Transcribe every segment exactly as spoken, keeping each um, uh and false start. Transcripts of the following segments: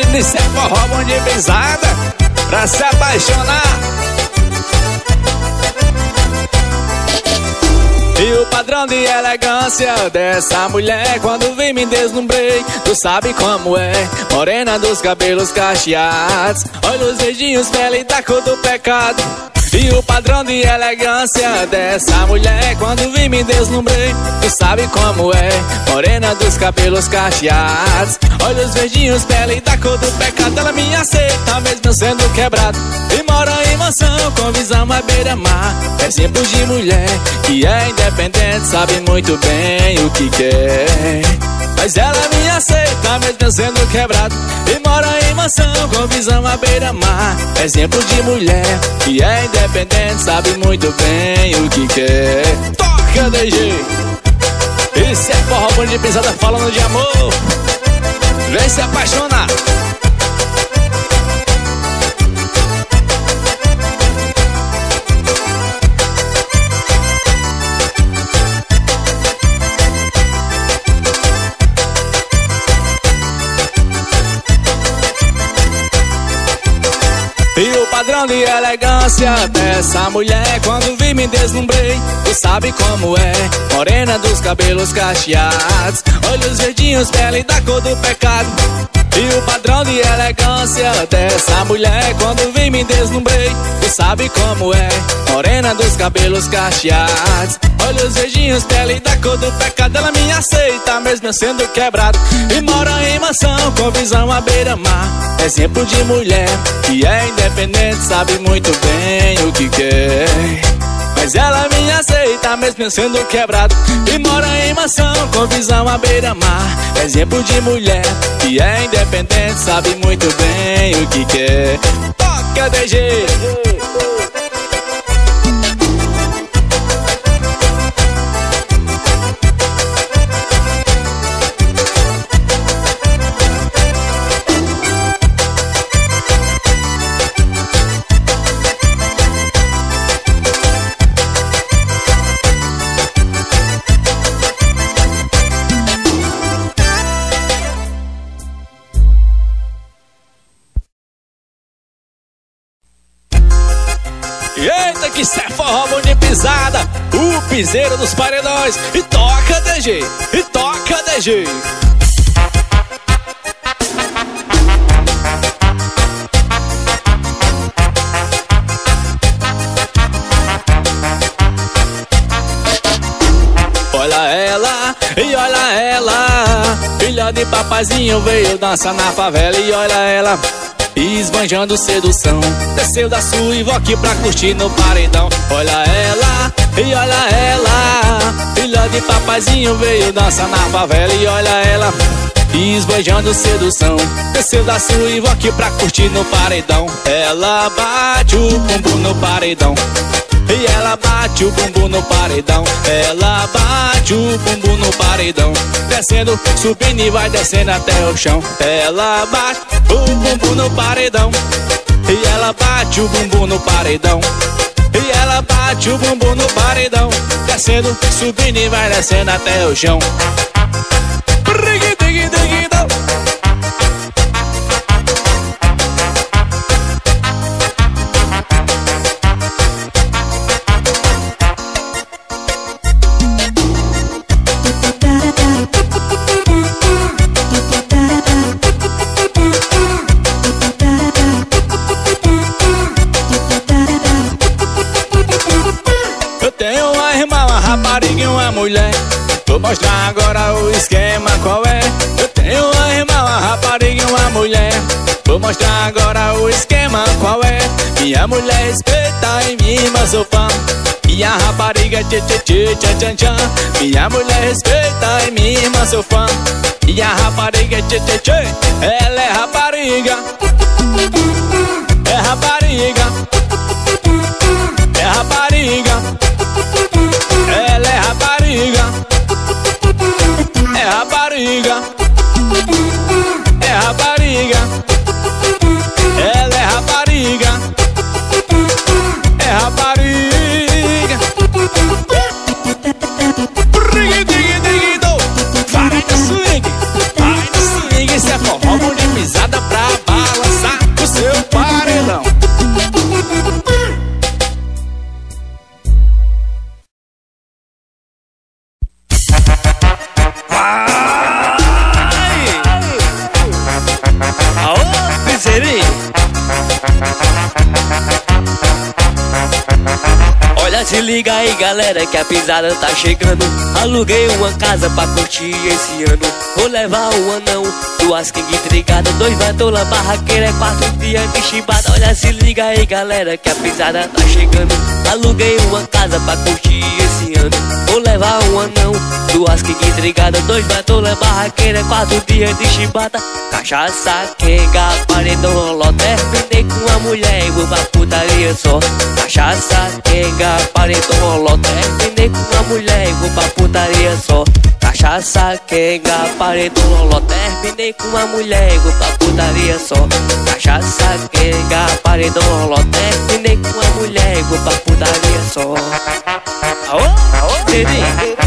menino, isso é forró bom de brisada pra se apaixonar. E o padrão de elegância dessa mulher, quando vi me deslumbrei, tu sabe como é. Morena dos cabelos cacheados, olhos verdinhos, pele da cor do pecado. E o padrão de elegância dessa mulher, quando vi me deslumbrei, tu sabe como é. Morena dos cabelos cacheados, olhos verdinhos, pele da cor do pecado. Ela me aceita mesmo sendo quebrado e mora em mansão com visão à beira-mar. Exemplo de mulher que é independente, sabe muito bem o que quer, mas ela me aceita mesmo sendo quebrado e mora em mansão com visão à beira-mar. Exemplo de mulher que é independente, sabe muito bem o que quer. Toca, D G! Isso é forró bom de brisada falando de amor. Vem se apaixonar. E o padrão de elegância dessa mulher, quando vi me deslumbrei, tu sabe como é. Morena dos cabelos cacheados, olhos verdinhos, pele da cor do pecado. E o padrão de elegância dessa mulher, quando vi me deslumbrei, tu sabe como é. Morena dos cabelos cacheados, olhos verdinhos, pele da cor do pecado. Ela me aceita mesmo sendo quebrado e mora em mansão com visão à beira-mar. Exemplo de mulher que é independente, sabe muito bem o que quer, mas ela me aceita mesmo sendo quebrado e mora em mansão com visão à beira-mar. Exemplo de mulher que é independente, sabe muito bem o que quer. Toca, D G! Eita, que cê é forró bom de pisada, o piseiro dos paredões. E toca, D G, e toca, D G. Olha ela, e olha ela, filha de papazinho veio dançar na favela. E olha ela, esbanjando sedução, desceu da sua Ivoque pra curtir no paredão. Olha ela, e olha ela, filha de papazinho veio dançar na favela. E olha ela, esbanjando sedução, desceu da sua Ivoque pra curtir no paredão. Ela bate o bumbum no paredão, e ela bate o bumbum no paredão, ela bate o bumbum no paredão. Descendo, subindo e vai descendo até o chão. Ela bate o bumbum no paredão, e ela bate o bumbum no paredão, e ela bate o bumbum no paredão. Descendo, subindo e vai descendo até o chão. Mulher, vou mostrar agora o esquema qual é. Eu tenho uma irmã, uma rapariga e uma mulher. Vou mostrar agora o esquema qual é. Minha mulher respeita e minha irmã sou fã. Minha rapariga tchê tchê tchê tchê tchan tchan. Minha mulher respeita e minha irmã sou fã. Minha rapariga tchê tchê tchê, ela é rapariga. É rapariga. É rapariga. Ela é rapariga, é rapariga, é rapariga, ela é rapariga, é rapariga. Vai no swing, vai no swing, isso é forró bom de pisada pra Se liga aí galera que a pisada tá chegando. Aluguei uma casa pra curtir esse ano. Vou levar o anão, duas king intrigada, dois vatola, barraqueira, é quatro dias de chibada. Olha, se liga aí galera que a pisada tá chegando. Aluguei uma casa pra curtir esse ano. Vou levar um anão, duas king intrigada, dois vatola, barraqueira, quatro dias de chibata. Cachaça, quenga, paredão, rolota. Terminei com a mulher e vou pra putaria só. Cachaça, quenga, paredão, rolota. Terminei com a mulher e vou pra putaria só. Cachaça, quenga, paredão, rolota. Terminei com a mulher e vou pra putaria só. Cachaça, quenga, paredão, rolota. Terminei com a mulher e vou pra putaria só. Aô, aô, Didi.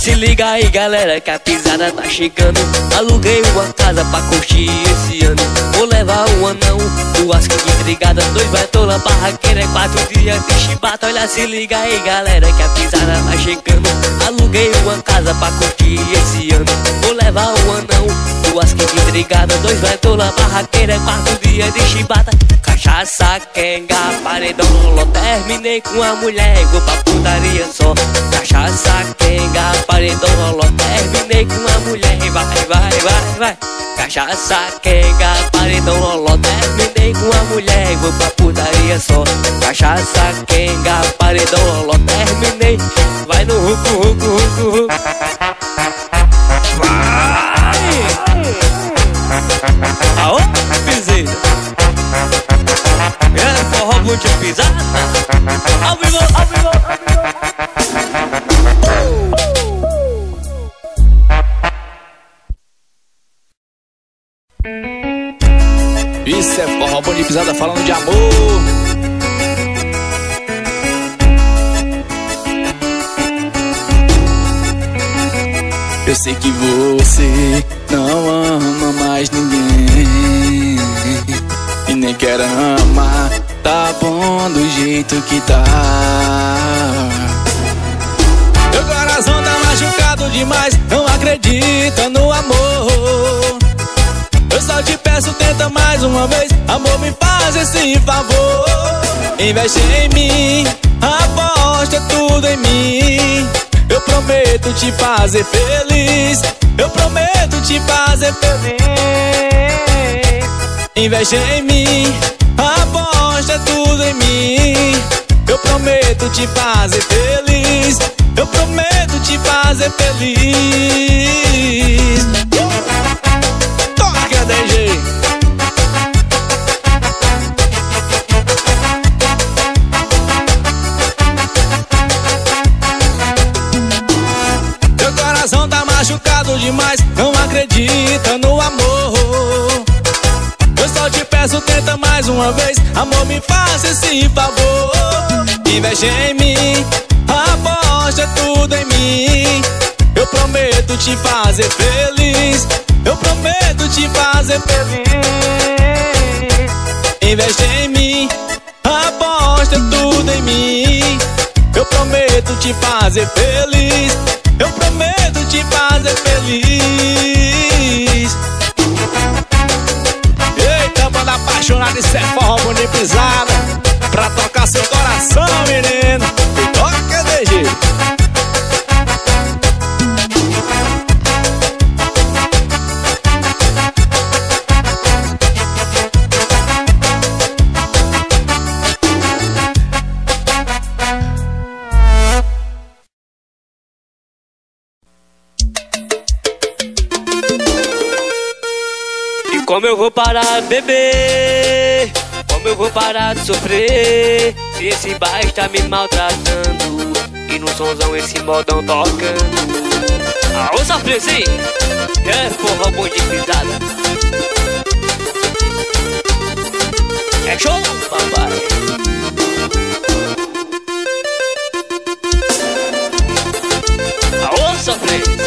Se liga aí galera que a pisada tá chegando. Aluguei uma casa pra curtir esse ano. Vou levar um anão, duas que intrigada, dois vai tola, barraqueira, é quatro dias de chibata. Olha, se liga aí galera que a pisada tá chegando. Aluguei uma casa pra curtir esse ano. Vou levar um anão, duas que intrigada, dois vai tola, barraqueira, é quatro dias de chibata. Cachaça, quenga, paredão, rolô. Terminei com a mulher e vou pra putaria só. Cachaça, quenga, paredão, rolô. Terminei com a mulher e vai, vai, vai, vai. Cachaça, quenga, paredão, rolô. Terminei com a mulher e vou pra putaria só. Cachaça, quenga, paredão, rolô. Terminei, vai no ruco, ruco, ruco, ruco. Vai! Aô, piseira! Forró vou te pisar. Ao vivo, ao vivo, ao vivo. Isso é forró bom de pisada falando de amor. Eu sei que você não ama mais ninguém e nem quer amar. Tá bom do jeito que tá. Meu coração tá machucado demais, não acredita no amor. Eu só te peço, tenta mais uma vez. Amor, me faz esse favor. Investe em mim, aposta tudo em mim. Eu prometo te fazer feliz. Eu prometo te fazer feliz. Investe em mim, aposta tudo em mim. Eu prometo te fazer feliz. Eu prometo te fazer feliz. Toca, D J. Meu coração tá machucado demais, não acredita no amor. Eu só te peço, tenta mais uma vez. Amor, me faça esse favor. Investe em mim, aposta tudo em mim. Eu prometo te fazer feliz. Eu prometo te fazer feliz. Investe em mim, aposta tudo em mim. Eu prometo te fazer feliz. Eu prometo te fazer feliz. Apaixonado, isso é forró bom de pisada, pra tocar seu coração, menino. Toca, D J. Como eu vou parar de beber? Como eu vou parar de sofrer? Se esse bar está me maltratando e no sonzão esse modão tocando. Ah, ô safrezi! É forró bom de pisada. É show, papai! Ah, ô safrezi!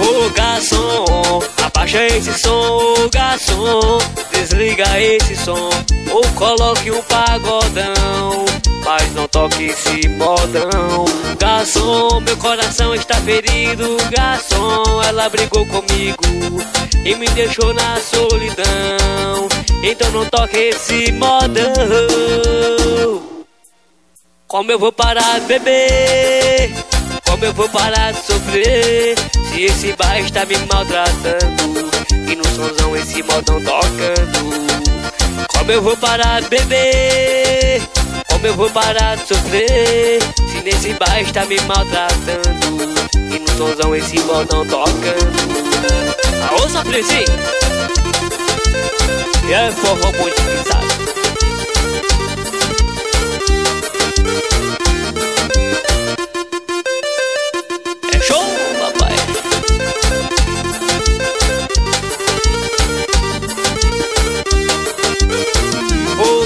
Ô garçom, abaixa esse som, ô garçom. desliga esse som ou coloque um pagodão, mas não toque esse modão. Garçom, meu coração está ferido. Garçom, ela brigou comigo e me deixou na solidão. Então não toque esse modão. Como eu vou parar de beber? Como eu vou parar de sofrer? Se esse bar está me maltratando e no sonzão esse modão tocando. Como eu vou parar de beber? Como eu vou parar de sofrer? Se nesse bar está me maltratando e no sonzão esse modão tocando. Aô, só preci! E é forró bom de pisada.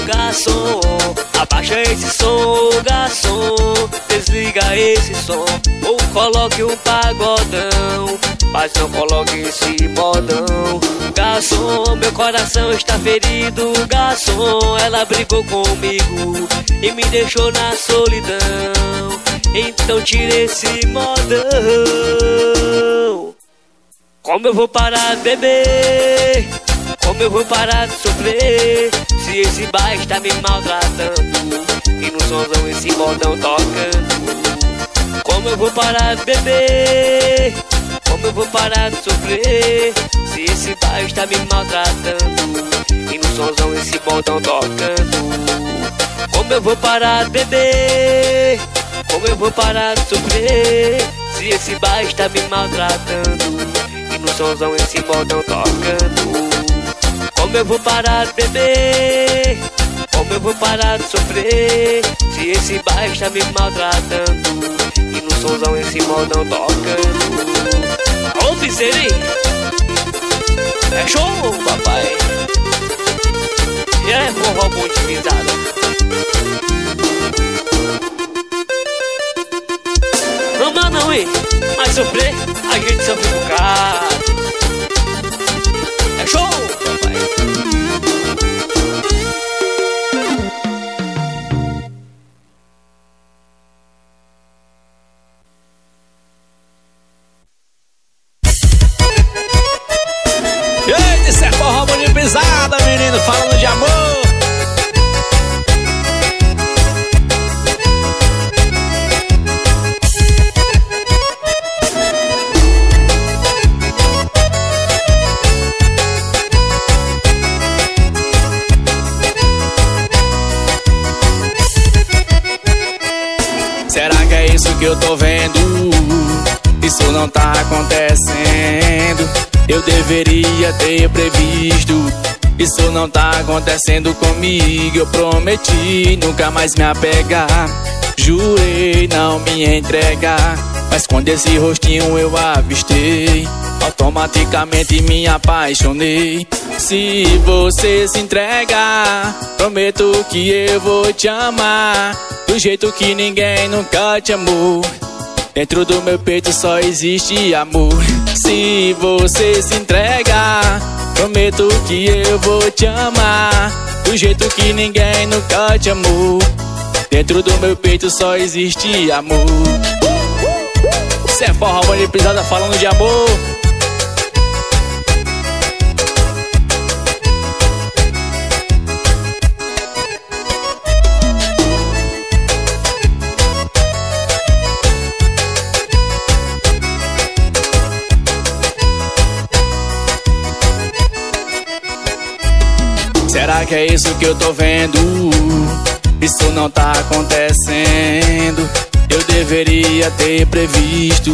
Garçom, abaixa esse som, garçom, desliga esse som ou coloque um pagodão, mas não coloque esse modão. Garçom, meu coração está ferido. Garçom, ela brigou comigo e me deixou na solidão. Então tira esse modão. Como eu vou parar de beber? Como eu vou parar de sofrer? Se esse bar está me maltratando e no sonzão esse modão tocando. Como eu vou parar de beber? Como eu vou parar de sofrer? Se esse bar está me maltratando e no sonzão esse modão tocando. Como eu vou parar de beber? Como eu vou parar de sofrer? Se esse bar está me maltratando e no sonzão esse modão tocando. Como eu vou parar de beber? Como eu vou parar de sofrer? Se esse bar está me maltratando e no sonzão esse modão tocando. Ô, Pizzeri! É show, papai! E é forró bom de pisada. Não dá não, hein? Mas sofrer, a gente sofre um bocado. É show! Menino falando de amor. Será que é isso que eu tô vendo? Isso não tá acontecendo. Eu deveria ter previsto. Isso não tá acontecendo comigo. Eu prometi nunca mais me apegar. Jurei não me entregar. Mas quando esse rostinho eu avistei, automaticamente me apaixonei. Se você se entregar, prometo que eu vou te amar do jeito que ninguém nunca te amou. Dentro do meu peito só existe amor. Se você se entregar, prometo que eu vou te amar do jeito que ninguém nunca te amou. Dentro do meu peito só existe amor. Cê é forró bom de pisada falando de amor. Será que é isso que eu tô vendo? Isso não tá acontecendo. Eu deveria ter previsto.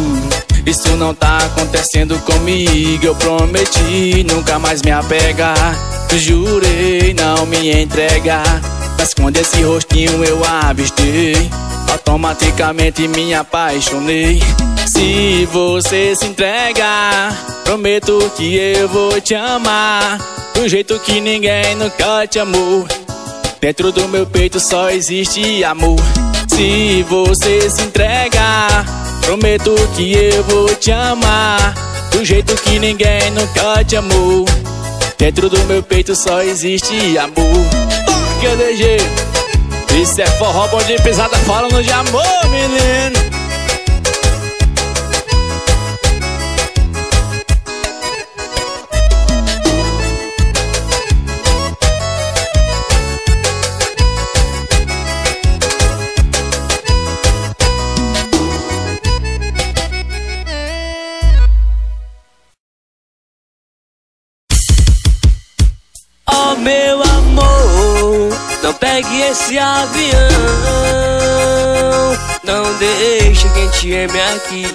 Isso não tá acontecendo comigo. Eu prometi nunca mais me apegar. Jurei não me entregar. Mas quando esse rostinho eu avistei, automaticamente me apaixonei. Se você se entregar, prometo que eu vou te amar do jeito que ninguém nunca te amou. Dentro do meu peito só existe amor. Se você se entregar, prometo que eu vou te amar do jeito que ninguém nunca te amou. Dentro do meu peito só existe amor. Toca D G, isso é forró bom de pisada, falando de amor, menino. Meu amor, não pegue esse avião, não deixe quem te ame aqui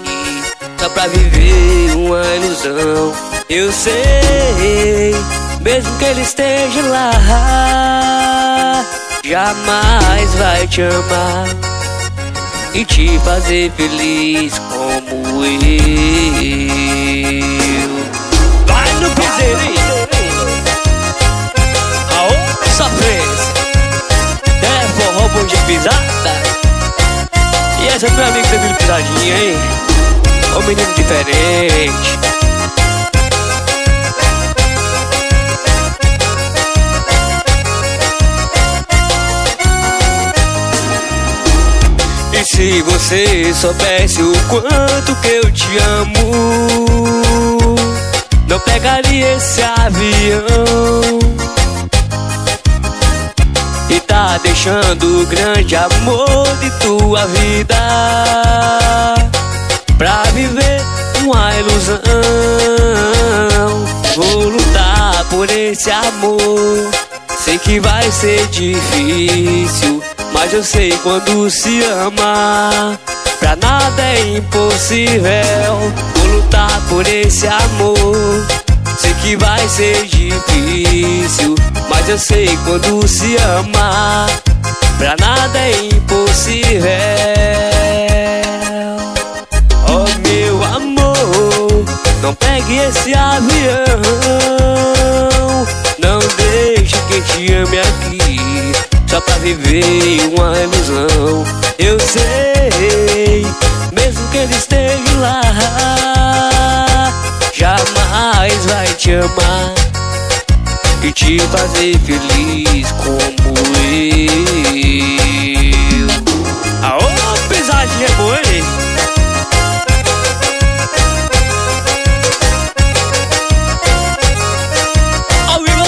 só pra viver uma ilusão. Eu sei, mesmo que ele esteja lá, jamais vai te amar e te fazer feliz como eu. Vai no piseiro, bom de pisada. E essa é pra mim que tá vindo pisadinha, hein? Ô menino diferente. E se você soubesse o quanto que eu te amo, não pegaria esse avião. E tá deixando o grande amor de tua vida pra viver uma ilusão. Vou lutar por esse amor, sei que vai ser difícil, mas eu sei quando se ama, pra nada é impossível. Vou lutar por esse amor, sei que vai ser difícil, mas eu sei quando se ama, pra nada é impossível. Oh meu amor, não pegue esse avião, não deixe que te ame aqui só pra viver uma ilusão. Eu sei, mesmo que ele esteja lá, jamais vai te amar e te fazer feliz como eu. Aô, pisadinha boa, hein? Ao vivo!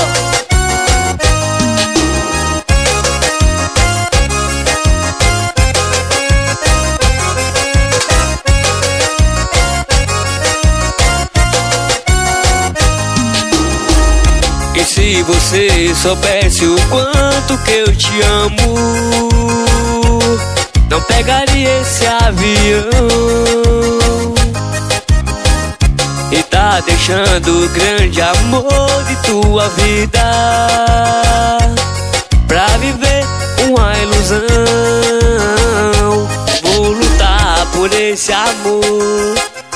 E se você soubesse o quanto que eu te amo, não pegaria esse avião. E tá deixando o grande amor de tua vida pra viver uma ilusão. Vou lutar por esse amor,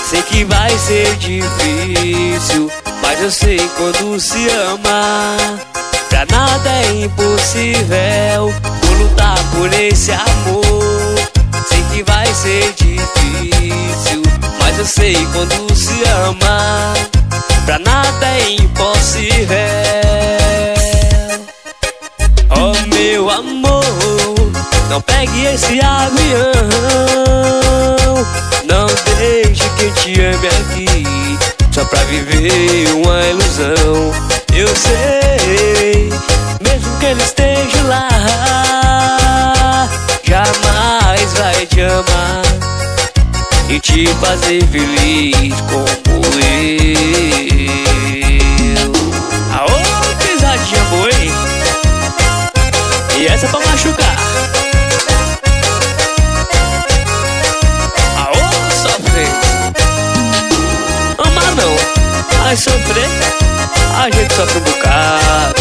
sei que vai ser difícil, mas eu sei quando se ama, pra nada é impossível. Vou lutar por esse amor, sei que vai ser difícil, mas eu sei quando se ama, pra nada é impossível. Oh meu amor, não pegue esse avião, não deixe que te ame aqui só pra viver uma ilusão. Eu sei, mesmo que ele esteja lá, jamais vai te amar e te fazer feliz como eu. Aô, pisadinha boa, hein? E essa é pra machucar. Aô, sofrer. Não, mas sofrer, a gente sofre um bocado.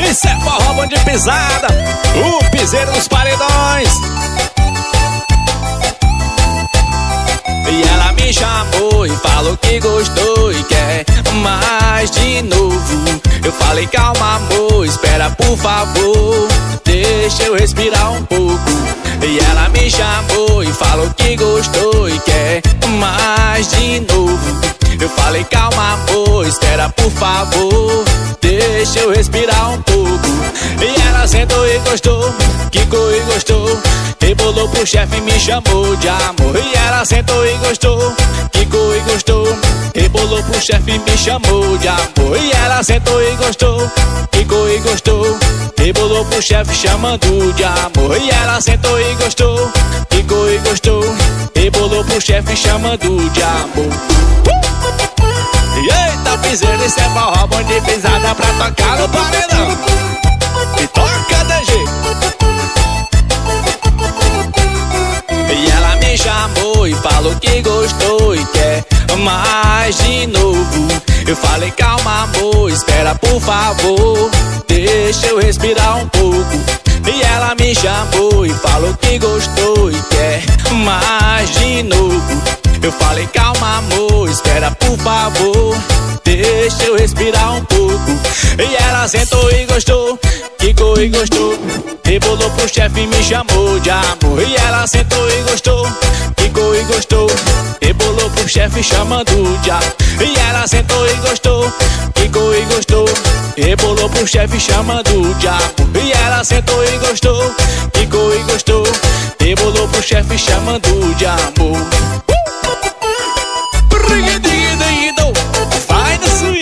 Isso é forró bom de pisada, o piseiro dos paredões. E ela me chamou e falou que gostou e quer mais de novo. Eu falei calma amor, espera por favor, deixa eu respirar um pouco. E ela me chamou e falou que gostou e quer mais de novo. Eu falei calma amor, espera por favor, deixa eu respirar um pouco. E ela sentou e gostou, quicou e gostou, rebolou pro chefe e me chamou de amor. E ela sentou e gostou, quicou e gostou, rebolou pro chefe e me chamou de amor. E ela sentou e gostou, quicou e gostou, rebolou pro chefe chamando de amor. E ela sentou e gostou, quicou e gostou, rebolou pro chefe chamando de amor. Eita, piseiro, isso é forró, bom de pisada pra tocar no paredão. E toca, D G. E ela me chamou e falou que gostou e quer mais de novo. Eu falei, calma, amor, espera, por favor, deixa eu respirar um pouco. E ela me chamou e falou que gostou e quer mais de novo. Eu falei, calma amor, espera por favor, deixa eu respirar um pouco. E ela sentou e gostou, quicou e gostou, rebolou pro chefe e me chamou de amor. E ela sentou e gostou, quicou e gostou, rebolou pro chefe chamando de amor. E ela sentou e gostou, quicou e gostou, rebolou pro chefe chamando de amor. E ela sentou e gostou, quicou e gostou, rebolou pro chefe chamando de amor. Vai no swing.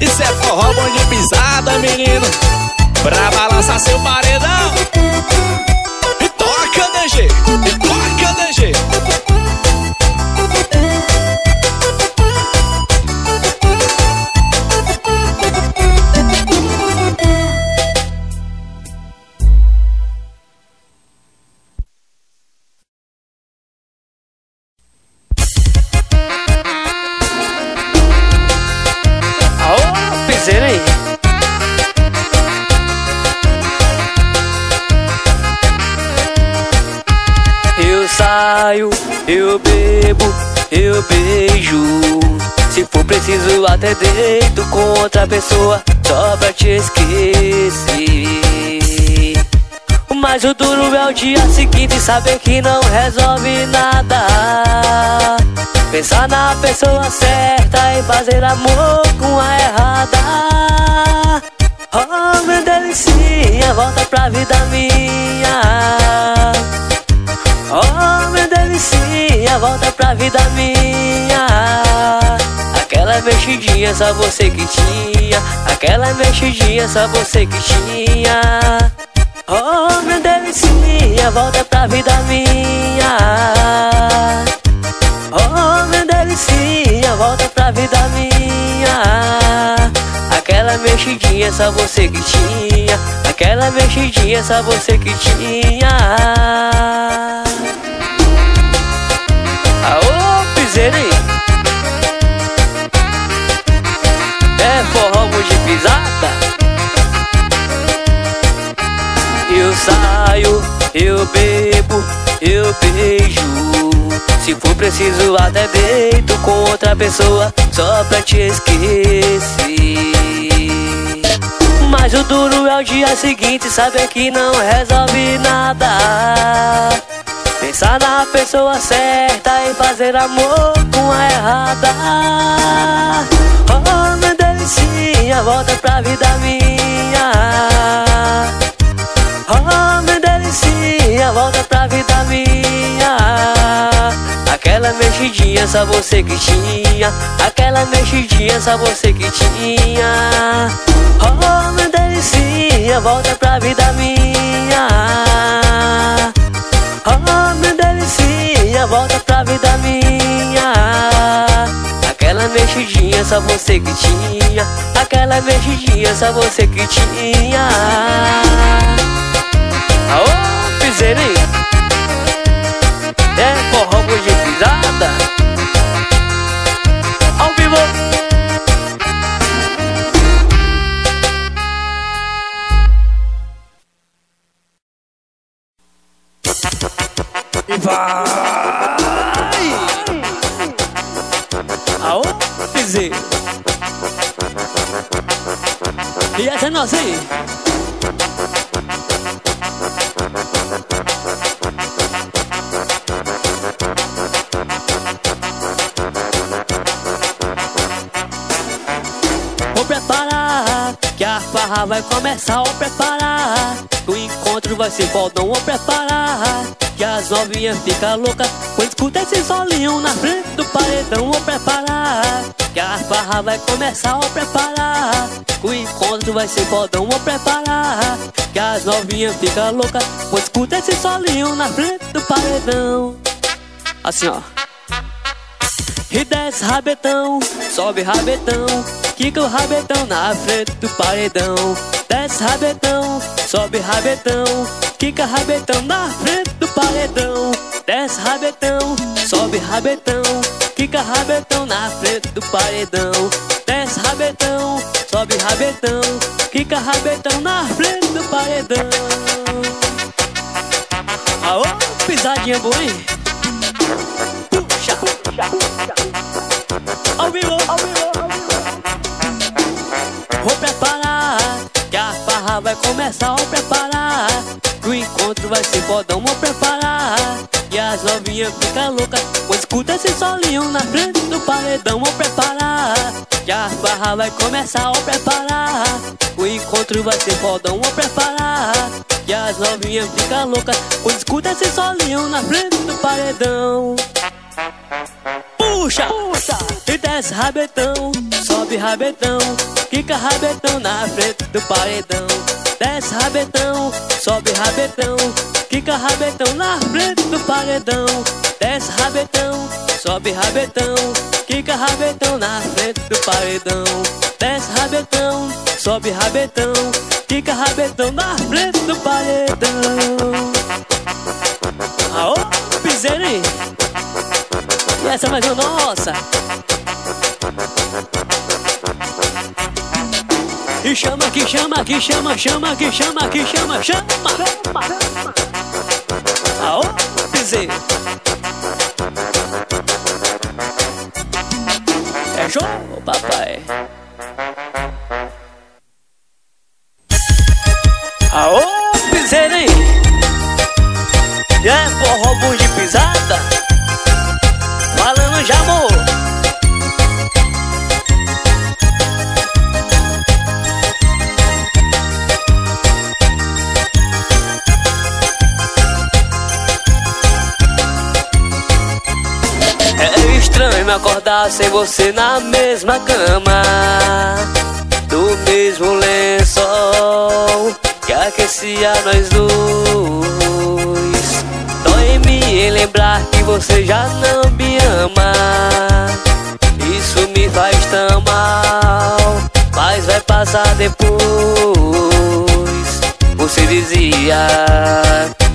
Isso é forró bom de pisada, menino, pra balançar seu paredão. E toca, D G, e toca, D G. Eu bebo, eu beijo, se for preciso até deito com outra pessoa, só pra te esquecer. Mas o duro é o dia seguinte, saber que não resolve nada. Pensar na pessoa certa e fazer amor com a errada. Oh, meu delicinha, volta pra vida minha. Oh, meu delicinha, volta pra vida minha. Aquela mexidinha só você que tinha, aquela mexidinha só você que tinha. Oh, meu delicinha, volta pra vida minha. Oh, meu delicinha, volta pra vida minha. Aquela mexidinha só você que tinha, aquela mexidinha só você que tinha. Aô, piseirei. É forró de pisada. Eu saio, eu bebo, eu beijo, se for preciso até deito com outra pessoa, só pra te esquecer. Mas o duro é o dia seguinte, saber que não resolve nada. Pensar na pessoa certa e fazer amor com a errada. Oh, meu delicinha, volta pra vida minha. Oh, meu delicinha, volta pra vida minha. Aquela mexidinha só você que tinha, aquela mexidinha só você que tinha. Oh, meu delicinha, volta pra vida minha. Oh, meu delicinha, volta pra vida minha. Aquela mexidinha só você que tinha, aquela mexidinha só você que tinha. Aô, piseirei. É forró de pisada. Ao vivo. E vai! Aô, nozinha. E essa é nozinha. Vou preparar que a farra vai começar. Vou preparar que o encontro vai ser bom. Não vou preparar que as novinhas ficam loucas quando escuta esse solinho na frente do paredão. Vou preparar que a farra vai começar. Vou preparar que o encontro vai ser bodão. Vou preparar que as novinhas ficam loucas quando escuta esse solinho na frente do paredão. Assim ó. E desce rabetão, sobe rabetão, quica o rabetão na frente do paredão. Desce rabetão, sobe rabetão, quica rabetão na frente do paredão. Desce rabetão, sobe rabetão, quica rabetão na frente do paredão. Desce rabetão, sobe rabetão, quica rabetão na frente do paredão. Aô, pisadinha boa, hein? Puxa, puxa, puxa. Ao vivo, ao vivo, ao vivo. Vou preparar que a farra vai começar. Vou preparar que o encontro vai ser bodão. Vou preparar que as novinhas ficam loucas quando escuta esse solinho na frente do paredão. Vou preparar que a farra vai começar. Vou preparar que o encontro vai ser bodão. Vou preparar que as novinhas ficam loucas quando escuta esse solinho na frente do paredão. Puxa, puxa, e desce rabetão, sobe rabetão, quica rabetão na frente do paredão. Desce rabetão, sobe rabetão, quica rabetão na frente do paredão. Desce rabetão, sobe rabetão, quica rabetão na frente do paredão. Desce rabetão, sobe rabetão, quica rabetão na frente do paredão. Aô, piseira! E essa mais uma nossa. E chama que chama que chama, chama que chama que chama, chama, chama, chama. Aô, piseira. É show, papai. Aô, piseira, hein? É forró bom de pisada, falando de amor. Me acordar sem você na mesma cama, do mesmo lençol que aquecia nós dois. Dói-me em lembrar que você já não me ama. Isso me faz tão mal, mas vai passar depois. Você dizia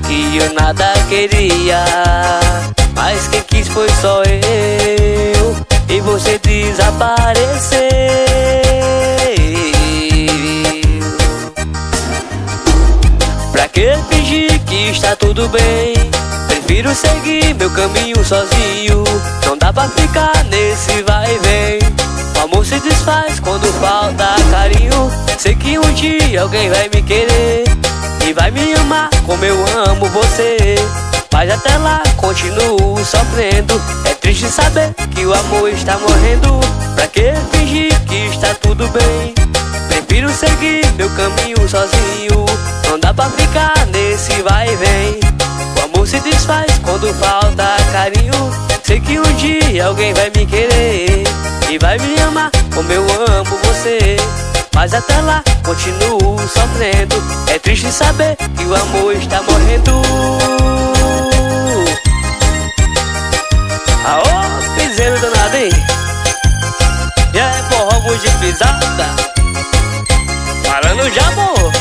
que eu nada queria, mas quem quis foi só eu, e você desapareceu. Pra que fingir que está tudo bem? Prefiro seguir meu caminho sozinho. Não dá pra ficar nesse vai e vem. O amor se desfaz quando falta carinho. Sei que um dia alguém vai me querer e vai me amar como eu amo você. Mas até lá continuo sofrendo. É triste saber que o amor está morrendo. Pra que fingir que está tudo bem? Prefiro seguir meu caminho sozinho. Não dá pra ficar nesse vai e vem. O amor se desfaz quando falta carinho. Sei que um dia alguém vai me querer e vai me amar como eu amo você. Mas até lá continuo sofrendo. É triste saber que o amor está morrendo. Aô, piseiro danado, hein? E é forró bom de pisada, falando de amor.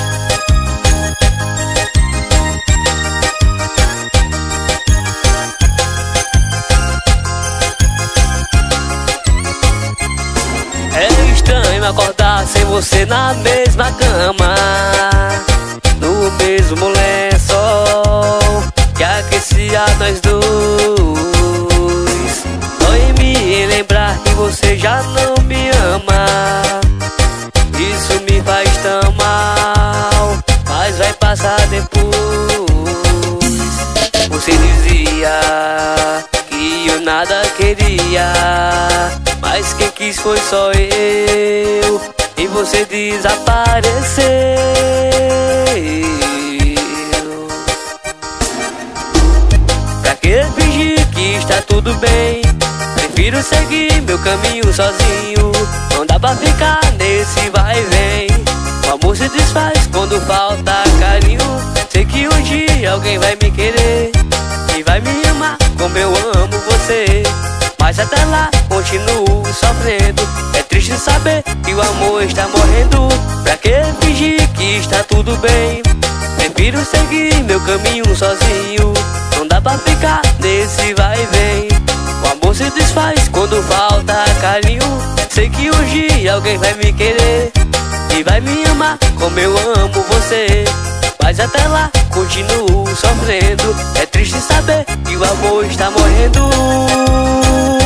É estranho acordar sem você na mesma cama, no mesmo lençol que aquecia nós dois. Lembrar que você já não me dia, mas quem quis foi só eu, e você desapareceu. Pra que fingir que está tudo bem? Prefiro seguir meu caminho sozinho. Não dá pra ficar nesse vai e vem. O amor se desfaz quando falta carinho. Sei que um dia alguém vai me querer e vai me amar como eu amo você. Mas até lá continuo sofrendo. É triste saber que o amor está morrendo. Pra que fingir que está tudo bem? Prefiro seguir meu caminho sozinho. Não dá pra ficar nesse vai e vem. O amor se desfaz quando falta carinho. Sei que um dia alguém vai me querer e vai me amar como eu amo você. Mas até lá continuo sofrendo. É triste saber que o amor está morrendo.